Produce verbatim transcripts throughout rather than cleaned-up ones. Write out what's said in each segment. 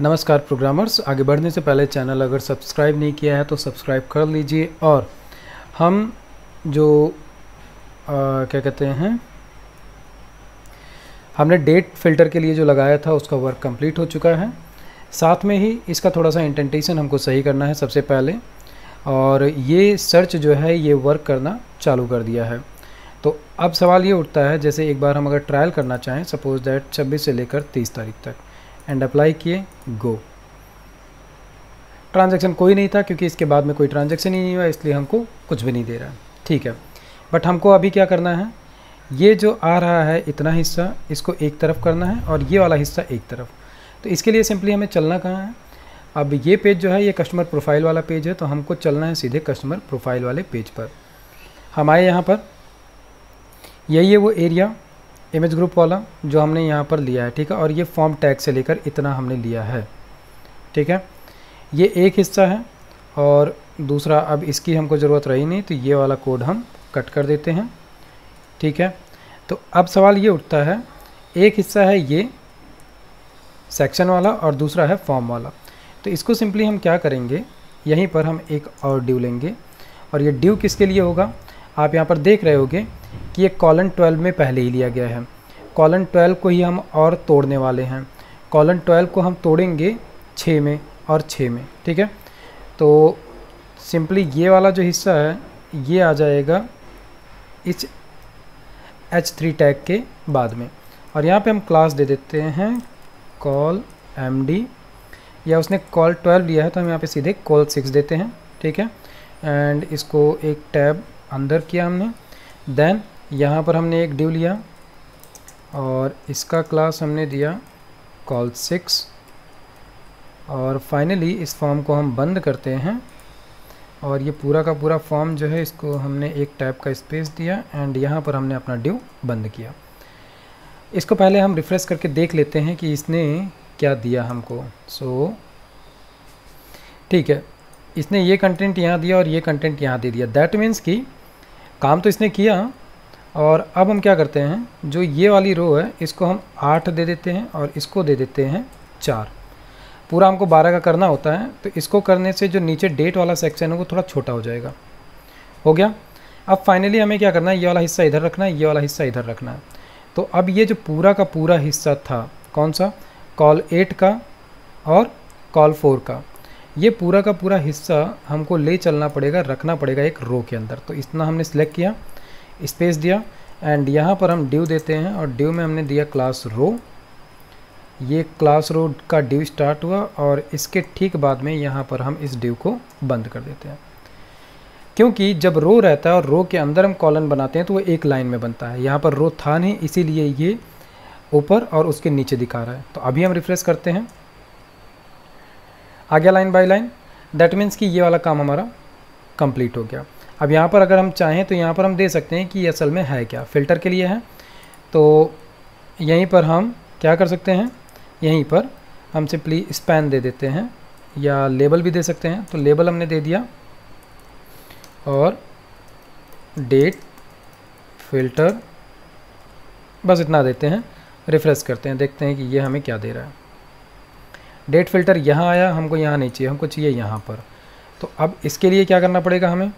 नमस्कार प्रोग्रामर्स, आगे बढ़ने से पहले चैनल अगर सब्सक्राइब नहीं किया है तो सब्सक्राइब कर लीजिए। और हम जो आ, क्या कहते हैं, हमने डेट फिल्टर के लिए जो लगाया था उसका वर्क कंप्लीट हो चुका है। साथ में ही इसका थोड़ा सा इंडेंटेशन हमको सही करना है सबसे पहले, और ये सर्च जो है ये वर्क करना चालू कर दिया है। तो अब सवाल ये उठता है, जैसे एक बार हम अगर ट्रायल करना चाहें, सपोज दैट छब्बीस से लेकर तीस तारीख तक, एंड अप्लाई किए, गो। ट्रांजैक्शन कोई नहीं था क्योंकि इसके बाद में कोई ट्रांजैक्शन ही नहीं हुआ, इसलिए हमको कुछ भी नहीं दे रहा है, ठीक है। बट हमको अभी क्या करना है, ये जो आ रहा है इतना हिस्सा इसको एक तरफ करना है और ये वाला हिस्सा एक तरफ। तो इसके लिए सिंपली हमें चलना कहाँ है, अब ये पेज जो है ये कस्टमर प्रोफाइल वाला पेज है, तो हमको चलना है सीधे कस्टमर प्रोफाइल वाले पेज पर। हम आए यहाँ पर, यही है वो एरिया इमेज ग्रुप वाला जो हमने यहाँ पर लिया है, ठीक है। और ये फॉर्म टैग से लेकर इतना हमने लिया है, ठीक है। ये एक हिस्सा है और दूसरा अब इसकी हमको ज़रूरत रही नहीं, तो ये वाला कोड हम कट कर देते हैं, ठीक है। तो अब सवाल ये उठता है, एक हिस्सा है ये सेक्शन वाला और दूसरा है फॉर्म वाला, तो इसको सिंपली हम क्या करेंगे, यहीं पर हम एक और ड्यू लेंगे। और ये ड्यू किसके लिए होगा, आप यहाँ पर देख रहे होगे कि ये कॉलन ट्वेल्व में पहले ही लिया गया है। कॉलन ट्वेल्व को ही हम और तोड़ने वाले हैं, कॉलन ट्वेल्व को हम तोड़ेंगे छः में और छः में, ठीक है। तो सिंपली ये वाला जो हिस्सा है ये आ जाएगा इस एच थ्री टैग के बाद में, और यहाँ पे हम क्लास दे देते हैं कॉल एम डी, या उसने कॉल ट्वेल्व लिया है तो हम यहाँ पे सीधे कॉल सिक्स देते हैं, ठीक है। एंड इसको एक टैब अंदर किया हमने, देन यहाँ पर हमने एक ड्यू लिया और इसका क्लास हमने दिया कॉल सिक्स। और फाइनली इस फॉर्म को हम बंद करते हैं, और ये पूरा का पूरा फॉर्म जो है इसको हमने एक टैब का स्पेस दिया, एंड यहाँ पर हमने अपना ड्यू बंद किया। इसको पहले हम रिफ़्रेश करके देख लेते हैं कि इसने क्या दिया हमको। सो so, ठीक है, इसने ये कंटेंट यहाँ दिया और ये कंटेंट यहाँ दे दिया। दैट मीन्स कि काम तो इसने किया। और अब हम क्या करते हैं, जो ये वाली रो है इसको हम आठ दे देते हैं और इसको दे देते हैं चार। पूरा हमको बारह का करना होता है, तो इसको करने से जो नीचे डेट वाला सेक्शन है वो थोड़ा छोटा हो जाएगा। हो गया। अब फाइनली हमें क्या करना है, ये वाला हिस्सा इधर रखना है, ये वाला हिस्सा इधर रखना है। तो अब ये जो पूरा का पूरा हिस्सा था, कौन सा, कॉल एट का और कॉल फोर का, ये पूरा का पूरा हिस्सा हमको ले चलना पड़ेगा, रखना पड़ेगा एक रो के अंदर। तो इतना हमने सेलेक्ट किया, स्पेस दिया, एंड यहाँ पर हम ड्यू देते हैं, और ड्यू में हमने दिया क्लास रो। ये क्लास रो का ड्यू स्टार्ट हुआ, और इसके ठीक बाद में यहाँ पर हम इस ड्यू को बंद कर देते हैं, क्योंकि जब रो रहता है और रो के अंदर हम कॉलन बनाते हैं तो वो एक लाइन में बनता है। यहाँ पर रो था नहीं, इसीलिए ये ऊपर और उसके नीचे दिखा रहा है। तो अभी हम रिफ्रेश करते हैं, आ गया line by line. That means कि ये वाला काम हमारा कंप्लीट हो गया। अब यहाँ पर अगर हम चाहें तो यहाँ पर हम दे सकते हैं कि ये असल में है क्या, फ़िल्टर के लिए है। तो यहीं पर हम क्या कर सकते हैं, यहीं पर हम सिंपली स्पैन दे देते हैं, या लेबल भी दे सकते हैं। तो लेबल हमने दे दिया, और डेट फिल्टर बस इतना देते हैं। रिफ्रेश करते हैं, देखते हैं कि ये हमें क्या दे रहा है। डेट फिल्टर यहाँ आया, हमको यहाँ नहीं चाहिए, हमको चाहिए यहाँ पर। तो अब इसके लिए क्या करना पड़ेगा हमें,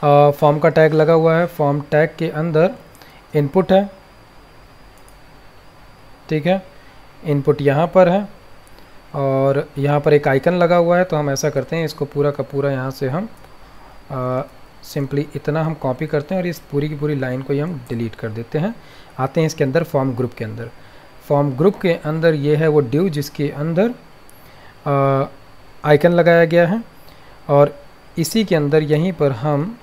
फॉर्म का टैग लगा हुआ है, फॉर्म टैग के अंदर इनपुट है, ठीक है। इनपुट यहाँ पर है, और यहाँ पर एक आइकन लगा हुआ है। तो हम ऐसा करते हैं, इसको पूरा का पूरा यहाँ से हम सिंपली इतना हम कॉपी करते हैं, और इस पूरी की पूरी लाइन को ही हम डिलीट कर देते हैं। आते हैं इसके अंदर, फॉर्म ग्रुप के अंदर। फॉर्म ग्रुप के अंदर ये है वो ड्यू जिसके अंदर आ, आइकन लगाया गया है, और इसी के अंदर यहीं पर हम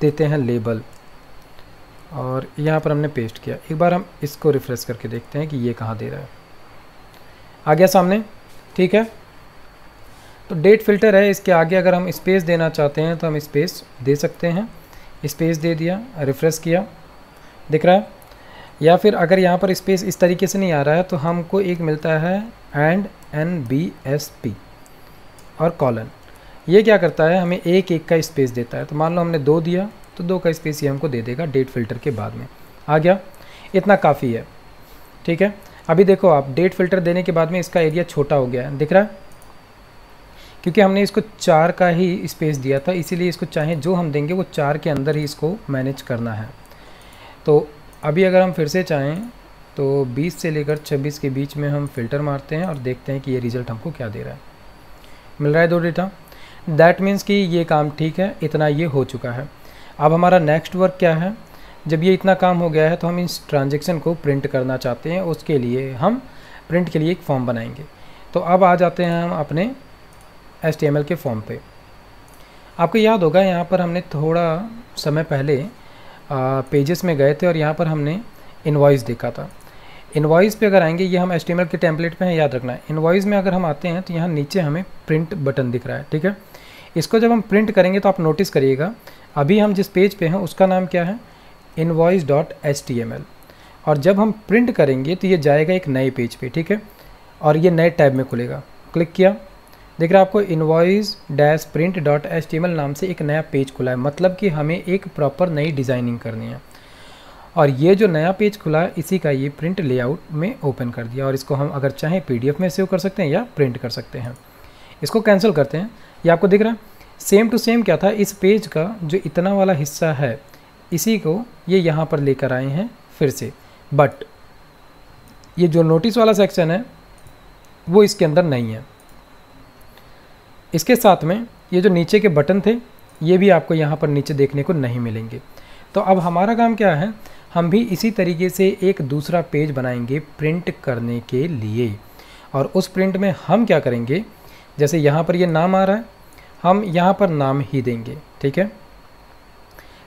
देते हैं लेबल, और यहाँ पर हमने पेस्ट किया। एक बार हम इसको रिफ्रेश करके देखते हैं कि ये कहाँ दे रहा है। आ गया सामने, ठीक है। तो डेट फिल्टर है, इसके आगे अगर हम स्पेस देना चाहते हैं तो हम स्पेस दे सकते हैं। स्पेस दे दिया, रिफ्रेश किया, दिख रहा है। या फिर अगर यहाँ पर स्पेस इस तरीके से नहीं आ रहा है तो हमको एक मिलता है and N B S P और कॉलन। ये क्या करता है, हमें एक एक का स्पेस देता है। तो मान लो हमने दो दिया तो दो का स्पेस ये हमको दे देगा डेट फिल्टर के बाद में। आ गया, इतना काफ़ी है। ठीक है, अभी देखो आप डेट फिल्टर देने के बाद में इसका एरिया छोटा हो गया है, दिख रहा है, क्योंकि हमने इसको चार का ही स्पेस दिया था, इसीलिए इसको चाहे जो हम देंगे वो चार के अंदर ही इसको मैनेज करना है। तो अभी अगर हम फिर से चाहें तो बीस से लेकर छब्बीस के बीच में हम फिल्टर मारते हैं और देखते हैं कि ये रिज़ल्ट हमको क्या दे रहा है। मिल रहा है दो डेटा, दैट मीन्स कि ये काम ठीक है, इतना ये हो चुका है। अब हमारा नेक्स्ट वर्क क्या है, जब ये इतना काम हो गया है तो हम इस ट्रांजेक्शन को प्रिंट करना चाहते हैं, उसके लिए हम प्रिंट के लिए एक फॉर्म बनाएंगे। तो अब आ जाते हैं हम अपने एच टी एम एल के फॉर्म पे। आपको याद होगा यहाँ पर हमने थोड़ा समय पहले पेजेस में गए थे और यहाँ पर हमने इनवॉइस देखा था। इनवॉइस पे अगर आएंगे, ये हम एच टी एम एल के टेम्पलेट पे हैं, याद रखना है। इनवॉइस में अगर हम आते हैं तो यहाँ नीचे हमें प्रिंट बटन दिख रहा है। ठीक है, इसको जब हम प्रिंट करेंगे तो आप नोटिस करिएगा अभी हम जिस पेज पे हैं उसका नाम क्या है, invoice dot H T M L, और जब हम प्रिंट करेंगे तो ये जाएगा एक नए पेज पे। ठीक है, और ये नए टैब में खुलेगा। क्लिक किया, देख रहा है आपको invoice dash print dot H T M L नाम से एक नया पेज खुला है, मतलब कि हमें एक प्रॉपर नई डिज़ाइनिंग करनी है। और ये जो नया पेज खुला है इसी का ये प्रिंट लेआउट में ओपन कर दिया, और इसको हम अगर चाहें पी डी एफ में सेव कर सकते हैं या प्रिंट कर सकते हैं। इसको कैंसिल करते हैं, ये आपको दिख रहा है सेम टू सेम क्या था इस पेज का, जो इतना वाला हिस्सा है इसी को ये यहाँ पर लेकर आए हैं फिर से, बट ये जो नोटिस वाला सेक्शन है वो इसके अंदर नहीं है। इसके साथ में ये जो नीचे के बटन थे ये भी आपको यहाँ पर नीचे देखने को नहीं मिलेंगे। तो अब हमारा काम क्या है, हम भी इसी तरीके से एक दूसरा पेज बनाएंगे प्रिंट करने के लिए, और उस प्रिंट में हम क्या करेंगे, जैसे यहाँ पर ये नाम आ रहा है, हम यहाँ पर नाम ही देंगे। ठीक है,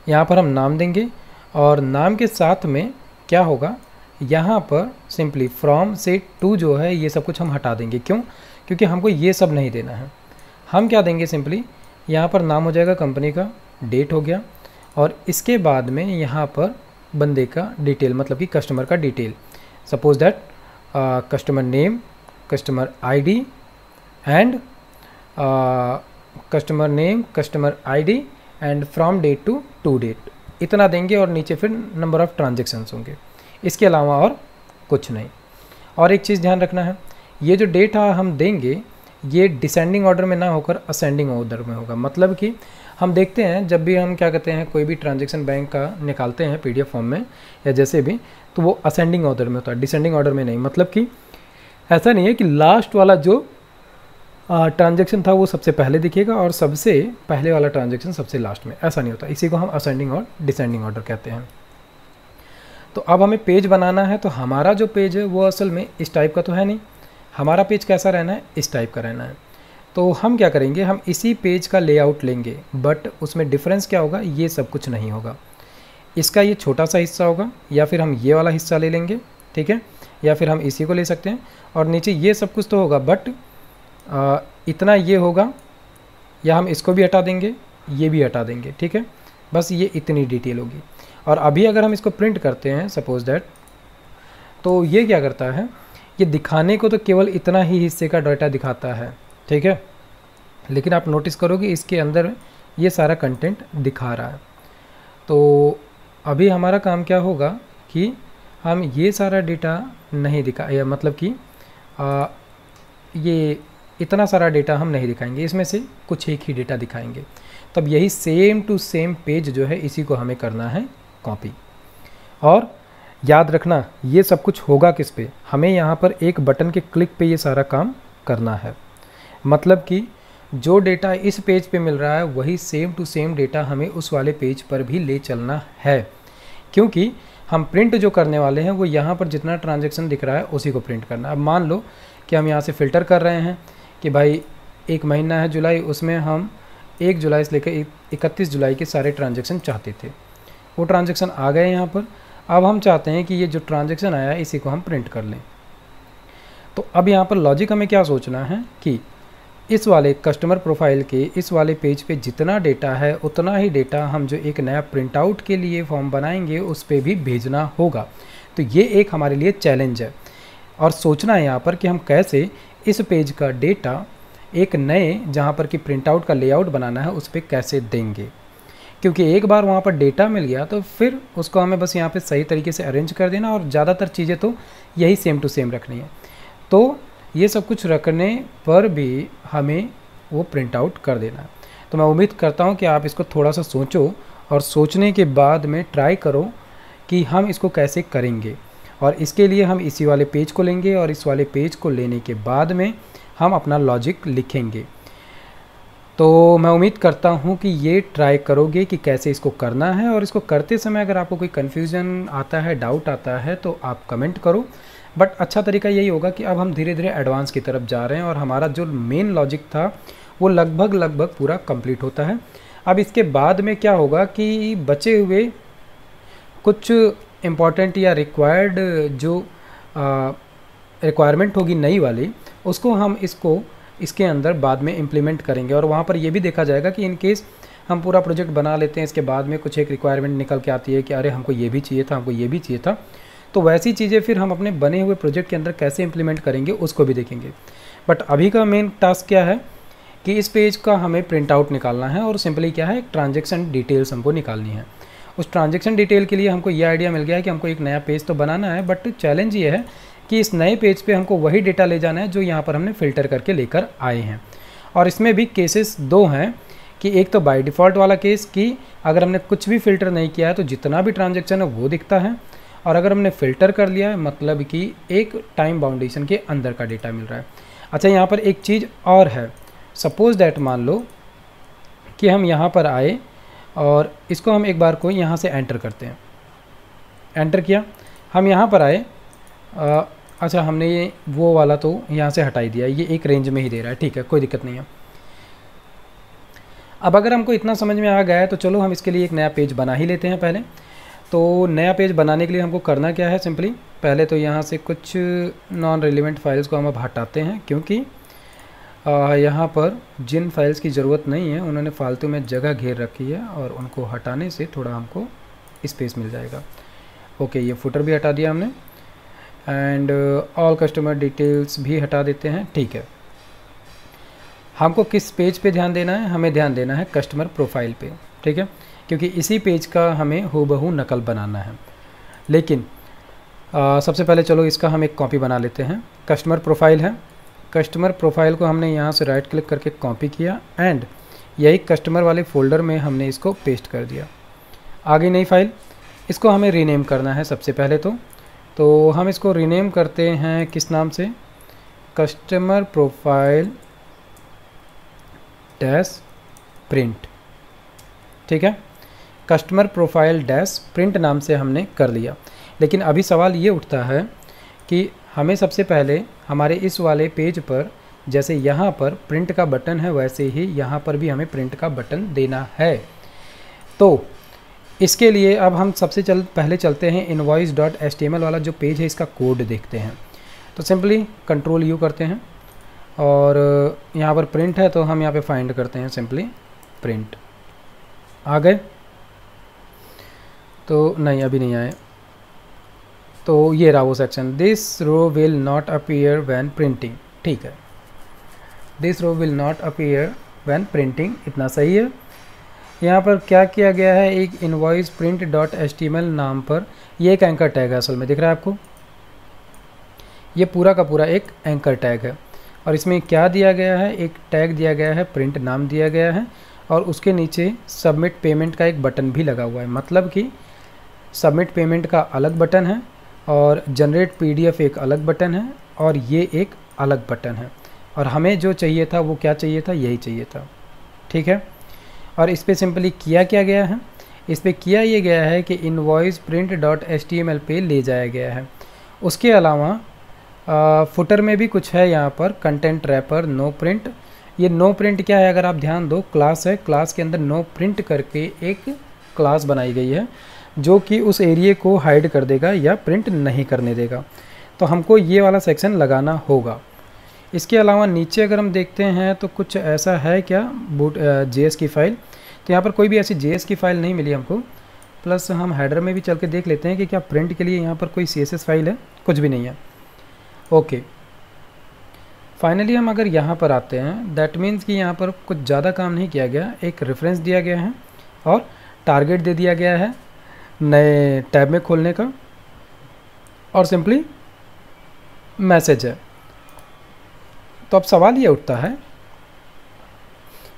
यहाँ पर हम नाम देंगे, और नाम के साथ में क्या होगा, यहाँ पर सिंपली फ्रॉम से टू जो है ये सब कुछ हम हटा देंगे। क्यों, क्योंकि हमको ये सब नहीं देना है। हम क्या देंगे, सिंपली यहाँ पर नाम हो जाएगा कंपनी का, डेट हो गया, और इसके बाद में यहाँ पर बंदे का डिटेल, मतलब कि कस्टमर का detail, suppose that customer name, customer ID and customer name, customer ID and from date to to date, इतना देंगे। और नीचे फिर नंबर ऑफ़ ट्रांजेक्शन्स होंगे, इसके अलावा और कुछ नहीं। और एक चीज़ ध्यान रखना है, ये जो डेटा हम देंगे ये डिसेंडिंग ऑर्डर में ना होकर असेंडिंग ऑर्डर में होगा। मतलब कि हम देखते हैं जब भी हम क्या कहते हैं कोई भी ट्रांजैक्शन बैंक का निकालते हैं पीडीएफ फॉर्म में या जैसे भी, तो वो असेंडिंग ऑर्डर में होता है, डिसेंडिंग ऑर्डर में नहीं। मतलब कि ऐसा नहीं है कि लास्ट वाला जो ट्रांजैक्शन था वो सबसे पहले दिखेगा और सबसे पहले वाला ट्रांजैक्शन सबसे लास्ट में, ऐसा नहीं होता। इसी को हम असेंडिंग और डिसेंडिंग ऑर्डर कहते हैं। तो अब हमें पेज बनाना है, तो हमारा जो पेज है वो असल में इस टाइप का तो है नहीं, हमारा पेज कैसा रहना है, इस टाइप का रहना है। तो हम क्या करेंगे, हम इसी पेज का लेआउट लेंगे, बट उसमें डिफरेंस क्या होगा, ये सब कुछ नहीं होगा। इसका ये छोटा सा हिस्सा होगा, या फिर हम ये वाला हिस्सा ले लेंगे। ठीक है, या फिर हम इसी को ले सकते हैं, और नीचे ये सब कुछ तो होगा बट इतना ये होगा, या हम इसको भी हटा देंगे, ये भी हटा देंगे। ठीक है, बस ये इतनी डिटेल होगी। और अभी अगर हम इसको प्रिंट करते हैं सपोज दैट, तो ये क्या करता है, ये दिखाने को तो केवल इतना ही हिस्से का डाटा दिखाता है। ठीक है, लेकिन आप नोटिस करोगे इसके अंदर ये सारा कंटेंट दिखा रहा है। तो अभी हमारा काम क्या होगा कि हम ये सारा डाटा नहीं दिखा, या मतलब कि आ, ये इतना सारा डाटा हम नहीं दिखाएंगे, इसमें से कुछ एक ही डाटा दिखाएंगे। तब यही सेम टू सेम पेज जो है इसी को हमें करना है कॉपी। और याद रखना ये सब कुछ होगा किस पे, हमें यहाँ पर एक बटन के क्लिक पे ये सारा काम करना है। मतलब कि जो डेटा इस पेज पे मिल रहा है वही सेम टू सेम डेटा हमें उस वाले पेज पर भी ले चलना है, क्योंकि हम प्रिंट जो करने वाले हैं वो यहाँ पर जितना ट्रांजैक्शन दिख रहा है उसी को प्रिंट करना है। अब मान लो कि हम यहाँ से फ़िल्टर कर रहे हैं कि भाई एक महीना है जुलाई, उसमें हम एक जुलाई से लेकर इकतीस जुलाई के सारे ट्रांजेक्शन चाहते थे, वो ट्रांजेक्शन आ गए यहाँ पर। अब हम चाहते हैं कि ये जो ट्रांजैक्शन आया है इसी को हम प्रिंट कर लें। तो अब यहाँ पर लॉजिक हमें क्या सोचना है कि इस वाले कस्टमर प्रोफाइल के इस वाले पेज पे जितना डेटा है उतना ही डेटा हम जो एक नया प्रिंट आउट के लिए फॉर्म बनाएंगे उस पर भी भेजना होगा। तो ये एक हमारे लिए चैलेंज है, और सोचना है यहाँ पर कि हम कैसे इस पेज का डेटा एक नए जहाँ पर कि प्रिंटआउट का लेआउट बनाना है उस पर कैसे देंगे, क्योंकि एक बार वहाँ पर डेटा मिल गया तो फिर उसको हमें बस यहाँ पे सही तरीके से अरेंज कर देना और ज़्यादातर चीज़ें तो यही सेम टू सेम रखनी है। तो ये सब कुछ रखने पर भी हमें वो प्रिंट आउट कर देना। तो मैं उम्मीद करता हूँ कि आप इसको थोड़ा सा सोचो और सोचने के बाद में ट्राई करो कि हम इसको कैसे करेंगे। और इसके लिए हम इसी वाले पेज को लेंगे और इस वाले पेज को लेने के बाद में हम अपना लॉजिक लिखेंगे। तो मैं उम्मीद करता हूँ कि ये ट्राई करोगे कि कैसे इसको करना है। और इसको करते समय अगर आपको कोई कन्फ्यूज़न आता है, डाउट आता है तो आप कमेंट करो। बट अच्छा तरीका यही होगा कि अब हम धीरे धीरे एडवांस की तरफ जा रहे हैं और हमारा जो मेन लॉजिक था वो लगभग लगभग पूरा कंप्लीट होता है। अब इसके बाद में क्या होगा कि बचे हुए कुछ इम्पॉर्टेंट या रिक्वायर्ड जो रिक्वायरमेंट होगी नई वाली, उसको हम इसको इसके अंदर बाद में इम्प्लीमेंट करेंगे। और वहाँ पर यह भी देखा जाएगा कि इन केस हम पूरा प्रोजेक्ट बना लेते हैं, इसके बाद में कुछ एक रिक्वायरमेंट निकल के आती है कि अरे हमको ये भी चाहिए था, हमको ये भी चाहिए था, तो वैसी चीज़ें फिर हम अपने बने हुए प्रोजेक्ट के अंदर कैसे इम्प्लीमेंट करेंगे उसको भी देखेंगे। बट अभी का मेन टास्क क्या है कि इस पेज का हमें प्रिंट आउट निकालना है और सिंपली क्या है, एक ट्रांजेक्शन डिटेल्स हमको निकालनी है। उस ट्रांजेक्शन डिटेल के लिए हमको ये आइडिया मिल गया है कि हमको एक नया पेज तो बनाना है, बट चैलेंज ये है कि इस नए पेज पे हमको वही डेटा ले जाना है जो यहाँ पर हमने फ़िल्टर करके लेकर आए हैं। और इसमें भी केसेस दो हैं कि एक तो बाय डिफ़ॉल्ट वाला केस कि अगर हमने कुछ भी फ़िल्टर नहीं किया है तो जितना भी ट्रांजेक्शन है वो दिखता है, और अगर हमने फ़िल्टर कर लिया है मतलब कि एक टाइम बाउंडेशन के अंदर का डेटा मिल रहा है। अच्छा, यहाँ पर एक चीज़ और है, सपोज़ दैट मान लो कि हम यहाँ पर आए और इसको हम एक बार को यहाँ से एंटर करते हैं, एंटर किया, हम यहाँ पर आए। आ, अच्छा हमने ये वो वाला तो यहाँ से हटाई दिया, ये एक रेंज में ही दे रहा है, ठीक है कोई दिक्कत नहीं है। अब अगर हमको इतना समझ में आ गया है तो चलो हम इसके लिए एक नया पेज बना ही लेते हैं पहले। तो नया पेज बनाने के लिए हमको करना क्या है, सिंपली पहले तो यहाँ से कुछ नॉन रिलेवेंट फाइल्स को हम अब हटाते हैं, क्योंकि यहाँ पर जिन फाइल्स की ज़रूरत नहीं है उन्होंने फालतू में जगह घेर रखी है और उनको हटाने से थोड़ा हमको स्पेस मिल जाएगा। ओके, ये फुटर भी हटा दिया हमने एंड ऑल कस्टमर डिटेल्स भी हटा देते हैं, ठीक है। हमको किस पेज पे ध्यान देना है, हमें ध्यान देना है कस्टमर प्रोफाइल पे, ठीक है, क्योंकि इसी पेज का हमें हूबहू नकल बनाना है। लेकिन आ, सबसे पहले चलो इसका हम एक कॉपी बना लेते हैं। कस्टमर प्रोफाइल है, कस्टमर प्रोफाइल को हमने यहाँ से राइट क्लिक करके कॉपी किया एंड यही कस्टमर वाले फ़ोल्डर में हमने इसको पेस्ट कर दिया। आगे नई फाइल, इसको हमें रीनेम करना है सबसे पहले तो तो हम इसको रीनेम करते हैं किस नाम से, कस्टमर प्रोफाइल डैश प्रिंट, ठीक है, कस्टमर प्रोफाइल डैश प्रिंट नाम से हमने कर लिया। लेकिन अभी सवाल ये उठता है कि हमें सबसे पहले हमारे इस वाले पेज पर जैसे यहाँ पर प्रिंट का बटन है वैसे ही यहाँ पर भी हमें प्रिंट का बटन देना है। तो इसके लिए अब हम सबसे चल पहले चलते हैं invoice dot H T M L वाला जो पेज है, इसका कोड देखते हैं। तो सिंपली कंट्रोल यू करते हैं और यहाँ पर प्रिंट है तो हम यहाँ पे फाइंड करते हैं सिंपली प्रिंट। आ गए तो नहीं, अभी नहीं आए, तो ये रहा वो section, this row will not appear when printing, ठीक है, this row will not appear when printing, इतना सही है। यहाँ पर क्या किया गया है, एक invoice print dot H T M L नाम पर ये एक एंकर टैग है, असल में दिख रहा है आपको, ये पूरा का पूरा एक एंकर टैग है। और इसमें क्या दिया गया है, एक टैग दिया गया है, प्रिंट नाम दिया गया है और उसके नीचे सबमिट पेमेंट का एक बटन भी लगा हुआ है, मतलब कि सबमिट पेमेंट का अलग बटन है और जनरेट पीडीएफ एक अलग बटन है और ये एक अलग बटन है। और हमें जो चाहिए था वो क्या चाहिए था, यही चाहिए था, ठीक है। और इस पर सिंपली किया क्या गया है, इस पर किया ये गया है कि invoice print dot H T M L पे ले जाया गया है। उसके अलावा फुटर में भी कुछ है, यहाँ पर कंटेंट रैपर नो प्रिंट, ये नो प्रिंट क्या है, अगर आप ध्यान दो क्लास है, क्लास के अंदर नो प्रिंट करके एक क्लास बनाई गई है जो कि उस एरिए को हाइड कर देगा या प्रिंट नहीं करने देगा, तो हमको ये वाला सेक्शन लगाना होगा। इसके अलावा नीचे अगर हम देखते हैं तो कुछ ऐसा है क्या, बूट जेएस की फ़ाइल, तो यहाँ पर कोई भी ऐसी जेएस की फ़ाइल नहीं मिली हमको। प्लस हम हैडर में भी चल के देख लेते हैं कि क्या प्रिंट के लिए यहाँ पर कोई सीएसएस फाइल है, कुछ भी नहीं है। ओके, फाइनली हम अगर यहाँ पर आते हैं, दैट मीन्स कि यहाँ पर कुछ ज़्यादा काम नहीं किया गया। एक रेफरेंस दिया गया है और टारगेट दे दिया गया है नए टैब में खोलने का, और सिंपली मैसेज है। तो अब सवाल ये उठता है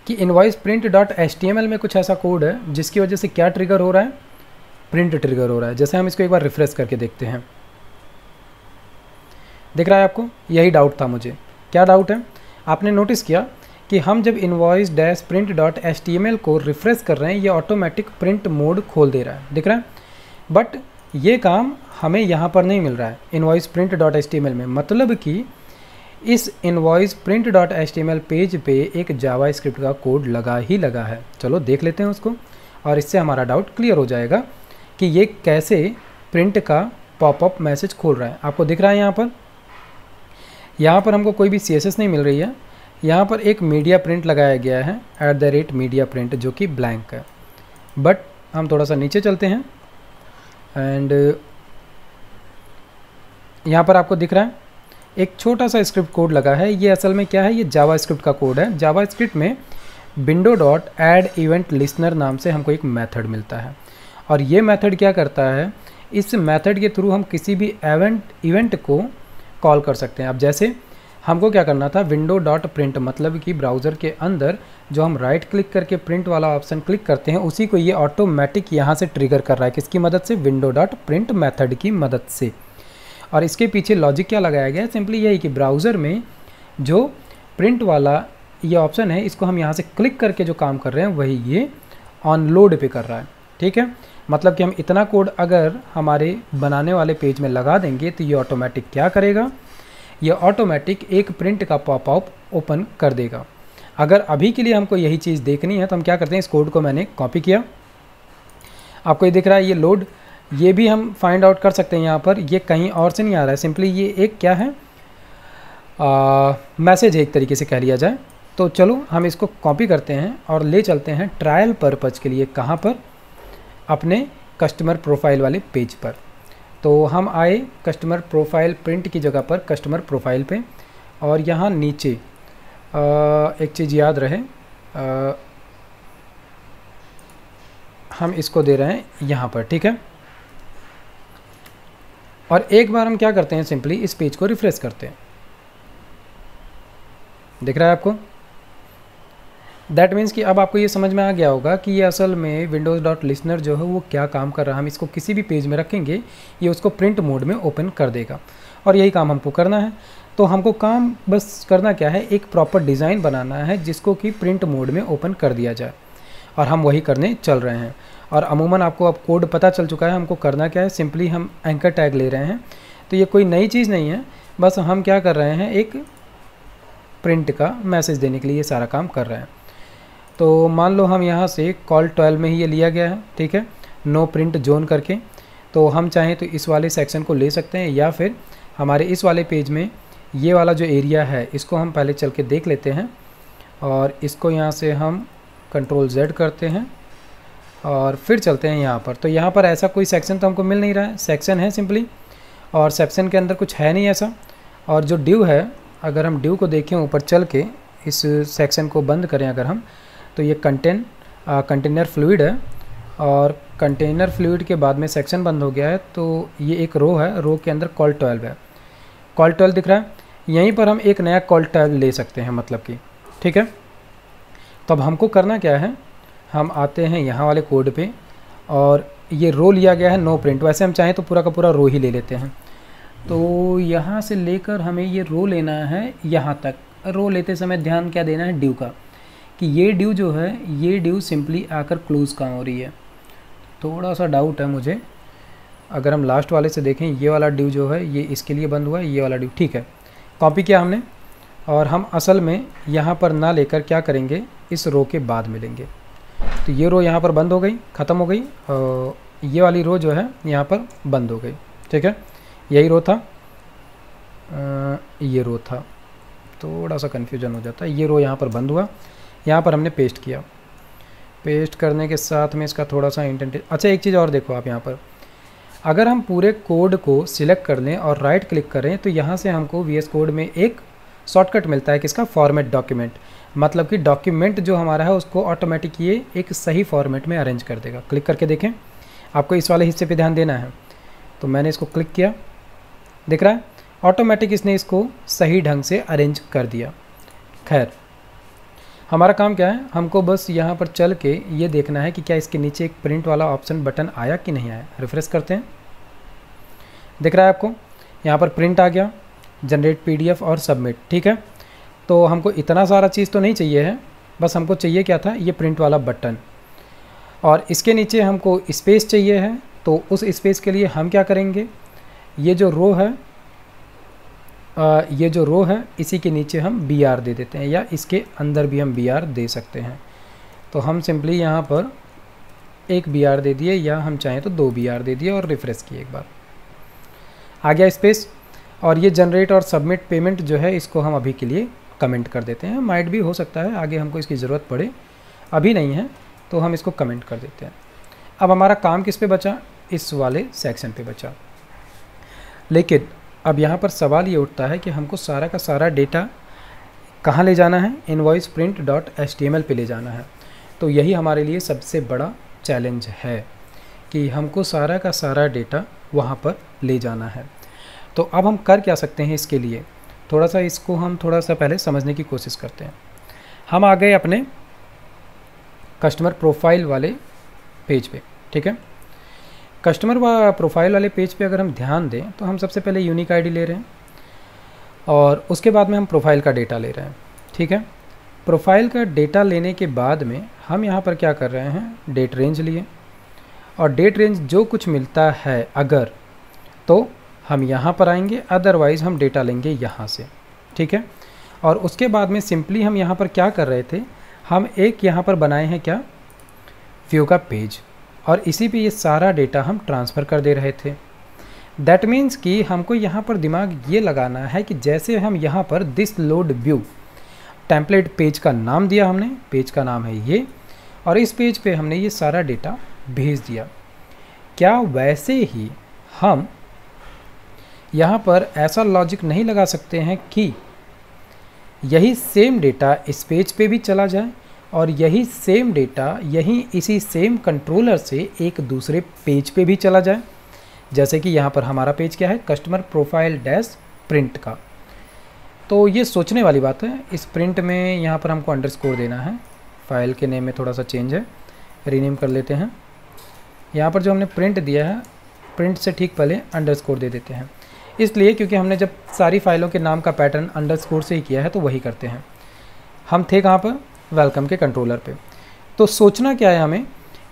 कि invoice print dot H T M L में कुछ ऐसा कोड है जिसकी वजह से क्या ट्रिगर हो रहा है, प्रिंट ट्रिगर हो रहा है। जैसे हम इसको एक बार रिफ्रेश करके देखते हैं, दिख रहा है आपको? यही डाउट था मुझे। क्या डाउट है? आपने नोटिस किया कि हम जब invoice dash print dot H T M L को रिफ्रेश कर रहे हैं, ये ऑटोमेटिक प्रिंट मोड खोल दे रहा है, दिख रहा है। बट ये काम हमें यहाँ पर नहीं मिल रहा है invoice print dot H T M L में। मतलब कि इस invoice print dot H T M L page पे एक जावा स्क्रिप्ट का कोड लगा ही लगा है। चलो देख लेते हैं उसको, और इससे हमारा डाउट क्लियर हो जाएगा कि ये कैसे प्रिंट का पॉपअप मैसेज खोल रहा है। आपको दिख रहा है यहाँ पर, यहाँ पर हमको कोई भी सी एस एस नहीं मिल रही है। यहाँ पर एक मीडिया प्रिंट लगाया गया है at the rate media print, जो कि ब्लैंक है। बट हम थोड़ा सा नीचे चलते हैं एंड यहाँ पर आपको दिख रहा है एक छोटा सा स्क्रिप्ट कोड लगा है। ये असल में क्या है, ये जावा स्क्रिप्ट का कोड है। जावा स्क्रिप्ट में window dot add event listener नाम से हमको एक मेथड मिलता है, और ये मेथड क्या करता है, इस मेथड के थ्रू हम किसी भी एवेंट इवेंट को कॉल कर सकते हैं। अब जैसे हमको क्या करना था, विंडो डॉट प्रिंट, मतलब कि ब्राउज़र के अंदर जो हम राइट क्लिक करके प्रिंट वाला ऑप्शन क्लिक करते हैं, उसी को ये ऑटोमेटिक यहाँ से ट्रिगर कर रहा है। किसकी मदद से? विंडो डॉट प्रिंट मैथड की मदद से। और इसके पीछे लॉजिक क्या लगाया गया है, सिंपली यही कि ब्राउज़र में जो प्रिंट वाला ये ऑप्शन है, इसको हम यहाँ से क्लिक करके जो काम कर रहे हैं, वही ये ऑन लोड पे कर रहा है। ठीक है, मतलब कि हम इतना कोड अगर हमारे बनाने वाले पेज में लगा देंगे तो ये ऑटोमेटिक क्या करेगा, ये ऑटोमेटिक एक प्रिंट का पॉपअप ओपन कर देगा। अगर अभी के लिए हमको यही चीज़ देखनी है तो हम क्या करते हैं, इस कोड को मैंने कॉपी किया, आपको ये दिख रहा है ये लोड, ये भी हम फाइंड आउट कर सकते हैं। यहाँ पर ये कहीं और से नहीं आ रहा है, सिंपली ये एक क्या है, मैसेज है एक तरीके से कह लिया जाए। तो चलो हम इसको कॉपी करते हैं और ले चलते हैं ट्रायल पर्पज़ के लिए। कहाँ पर? अपने कस्टमर प्रोफाइल वाले पेज पर। तो हम आए कस्टमर प्रोफाइल प्रिंट की जगह पर कस्टमर प्रोफाइल पे, और यहाँ नीचे आ, एक चीज़ याद रहे, आ, हम इसको दे रहे हैं यहाँ पर, ठीक है। और एक बार हम क्या करते हैं, सिंपली इस पेज को रिफ्रेश करते हैं, दिख रहा है आपको। दैट मीन्स कि अब आपको ये समझ में आ गया होगा कि ये असल में विंडोज़ डॉट लिसनर जो है वो क्या काम कर रहा है। हम इसको किसी भी पेज में रखेंगे, ये उसको प्रिंट मोड में ओपन कर देगा, और यही काम हमको करना है। तो हमको काम बस करना क्या है, एक प्रॉपर डिज़ाइन बनाना है जिसको कि प्रिंट मोड में ओपन कर दिया जाए, और हम वही करने चल रहे हैं। और अमूमन आपको अब कोड पता चल चुका है हमको करना क्या है। सिंपली हम एंकर टैग ले रहे हैं, तो ये कोई नई चीज़ नहीं है, बस हम क्या कर रहे हैं, एक प्रिंट का मैसेज देने के लिए ये सारा काम कर रहे हैं। तो मान लो हम यहाँ से कॉल ट्वेल्व में ही ये लिया गया है, ठीक है, नो प्रिंट जोन करके। तो हम चाहें तो इस वाले सेक्शन को ले सकते हैं, या फिर हमारे इस वाले पेज में ये वाला जो एरिया है इसको हम पहले चल के देख लेते हैं, और इसको यहाँ से हम कंट्रोल जेड करते हैं और फिर चलते हैं यहाँ पर। तो यहाँ पर ऐसा कोई सेक्शन तो हमको मिल नहीं रहा है, सेक्शन है सिंपली, और सेक्शन के अंदर कुछ है नहीं ऐसा। और जो ड्यू है, अगर हम ड्यू को देखें ऊपर चल के, इस सेक्शन को बंद करें अगर हम, तो ये कंटेन कंटेनर फ्लूइड है, और कंटेनर फ्लूइड के बाद में सेक्शन बंद हो गया है। तो ये एक रो है, रो के अंदर कॉल ट्वेल्व है, कॉल ट्वेल्व दिख रहा है। यहीं पर हम एक नया कॉल ट्वेल्व ले सकते हैं, मतलब कि, ठीक है। तो अब हमको करना क्या है, हम आते हैं यहाँ वाले कोड पे, और ये रो लिया गया है नो प्रिंट। वैसे हम चाहें तो पूरा का पूरा रो ही ले लेते हैं। तो यहाँ से लेकर हमें ये रो लेना है यहाँ तक। रो लेते समय ध्यान क्या देना है, ड्यू का, कि ये ड्यू जो है, ये ड्यू सिंपली आकर क्लोज कहाँ हो रही है। थोड़ा सा डाउट है मुझे, अगर हम लास्ट वाले से देखें, ये वाला ड्यू जो है ये इसके लिए बंद हुआ है, ये वाला ड्यू, ठीक है। कॉपी किया हमने, और हम असल में यहाँ पर ना लेकर क्या करेंगे, इस रो के बाद में लेंगे। तो ये रो यहाँ पर बंद हो गई, ख़त्म हो गई, और ये वाली रो जो है यहाँ पर बंद हो गई, ठीक है। यही रो था, ये रो था, थोड़ा सा कन्फ्यूजन हो जाता है। ये रो यहाँ पर बंद हुआ, यहाँ पर हमने पेस्ट किया। पेस्ट करने के साथ में इसका थोड़ा सा इंटेंट, अच्छा एक चीज़ और देखो आप यहाँ पर, अगर हम पूरे कोड को सिलेक्ट कर लें और राइट क्लिक करें, तो यहाँ से हमको वी एस कोड में एक शॉर्टकट मिलता है किसका, फॉर्मेट डॉक्यूमेंट, मतलब कि डॉक्यूमेंट जो हमारा है उसको ऑटोमेटिक ये एक सही फॉर्मेट में अरेंज कर देगा। क्लिक करके देखें, आपको इस वाले हिस्से पे ध्यान देना है। तो मैंने इसको क्लिक किया, दिख रहा है ऑटोमेटिक इसने इसको सही ढंग से अरेंज कर दिया। खैर हमारा काम क्या है, हमको बस यहाँ पर चल के ये देखना है कि क्या इसके नीचे एक प्रिंट वाला ऑप्शन बटन आया कि नहीं आया। रिफ्रेश करते हैं, दिख रहा है आपको यहाँ पर प्रिंट आ गया, जनरेट पीडीएफ और सबमिट। ठीक है, तो हमको इतना सारा चीज़ तो नहीं चाहिए है, बस हमको चाहिए क्या था, ये प्रिंट वाला बटन, और इसके नीचे हमको स्पेस चाहिए है। तो उस स्पेस के लिए हम क्या करेंगे, ये जो रो है आ, ये जो रो है इसी के नीचे हम बी आर दे देते हैं, या इसके अंदर भी हम बी आर दे सकते हैं। तो हम सिंपली यहाँ पर एक बी आर दे दिए, या हम चाहें तो दो बी आर दे दिए और रिफ्रेश किए एक बार, आ गया स्पेस। और ये जनरेट और सबमिट पेमेंट जो है इसको हम अभी के लिए कमेंट कर देते हैं, माइट भी हो सकता है आगे हमको इसकी ज़रूरत पड़े, अभी नहीं है तो हम इसको कमेंट कर देते हैं। अब हमारा काम किस पे बचा, इस वाले सेक्शन पे बचा। लेकिन अब यहाँ पर सवाल ये उठता है कि हमको सारा का सारा डेटा कहाँ ले जाना है, invoice print dot H T M L पे ले जाना है। तो यही हमारे लिए सबसे बड़ा चैलेंज है कि हमको सारा का सारा डेटा वहाँ पर ले जाना है। तो अब हम कर क्या सकते हैं इसके लिए, थोड़ा सा इसको हम थोड़ा सा पहले समझने की कोशिश करते हैं। हम आ गए अपने कस्टमर प्रोफाइल वाले पेज पे, ठीक है। कस्टमर व प्रोफाइल वाले पेज पे अगर हम ध्यान दें तो हम सबसे पहले यूनिक आईडी ले रहे हैं, और उसके बाद में हम प्रोफाइल का डेटा ले रहे हैं। ठीक है, प्रोफाइल का डेटा लेने के बाद में हम यहाँ पर क्या कर रहे हैं, डेट रेंज लिए, और डेट रेंज जो कुछ मिलता है अगर तो हम यहाँ पर आएंगे, अदरवाइज़ हम डेटा लेंगे यहाँ से। ठीक है, और उसके बाद में सिंपली हम यहाँ पर क्या कर रहे थे, हम एक यहाँ पर बनाए हैं क्या, व्यू का पेज, और इसी पे ये सारा डेटा हम ट्रांसफ़र कर दे रहे थे। दैट मीन्स कि हमको यहाँ पर दिमाग ये लगाना है कि जैसे हम यहाँ पर this load view template page का नाम दिया हमने, पेज का नाम है ये, और इस पेज पे हमने ये सारा डेटा भेज दिया, क्या वैसे ही हम यहाँ पर ऐसा लॉजिक नहीं लगा सकते हैं कि यही सेम डेटा इस पेज पे भी चला जाए, और यही सेम डेटा यहीं इसी सेम कंट्रोलर से एक दूसरे पेज पे भी चला जाए। जैसे कि यहाँ पर हमारा पेज क्या है, कस्टमर प्रोफाइल डैश प्रिंट का। तो ये सोचने वाली बात है। इस प्रिंट में यहाँ पर हमको अंडरस्कोर देना है, फाइल के नेम में थोड़ा सा चेंज है, रीनेम कर लेते हैं। यहाँ पर जो हमने प्रिंट दिया है, प्रिंट से ठीक पहले अंडरस्कोर दे देते हैं, इसलिए क्योंकि हमने जब सारी फाइलों के नाम का पैटर्न अंडरस्कोर से ही किया है तो वही करते हैं। हम थे कहाँ पर, वेलकम के कंट्रोलर पे। तो सोचना क्या है हमें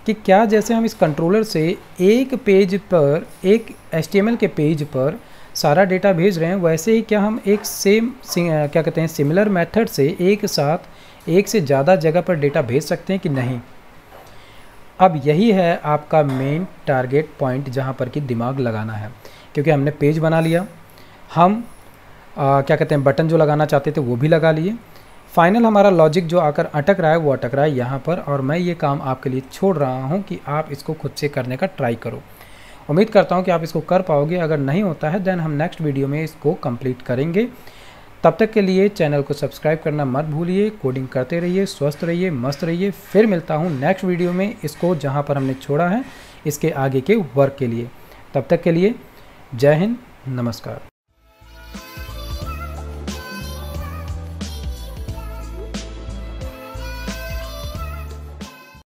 कि क्या जैसे हम इस कंट्रोलर से एक पेज पर, एक एचटीएमएल के पेज पर सारा डेटा भेज रहे हैं, वैसे ही क्या हम एक सेम क्या कहते हैं सिमिलर मेथड से एक साथ एक से ज़्यादा जगह पर डेटा भेज सकते हैं कि नहीं। अब यही है आपका मेन टारगेट पॉइंट जहाँ पर कि दिमाग लगाना है, क्योंकि हमने पेज बना लिया, हम आ, क्या कहते हैं बटन जो लगाना चाहते थे वो भी लगा लिए। फाइनल हमारा लॉजिक जो आकर अटक रहा है वो अटक रहा है यहाँ पर, और मैं ये काम आपके लिए छोड़ रहा हूँ कि आप इसको खुद से करने का ट्राई करो। उम्मीद करता हूँ कि आप इसको कर पाओगे, अगर नहीं होता है देन हम नेक्स्ट वीडियो में इसको कंप्लीट करेंगे। तब तक के लिए चैनल को सब्सक्राइब करना मत भूलिए, कोडिंग करते रहिए, स्वस्थ रहिए, मस्त रहिए। फिर मिलता हूँ नेक्स्ट वीडियो में, इसको जहाँ पर हमने छोड़ा है इसके आगे के वर्क के लिए। तब तक के लिए जय हिंद, नमस्कार।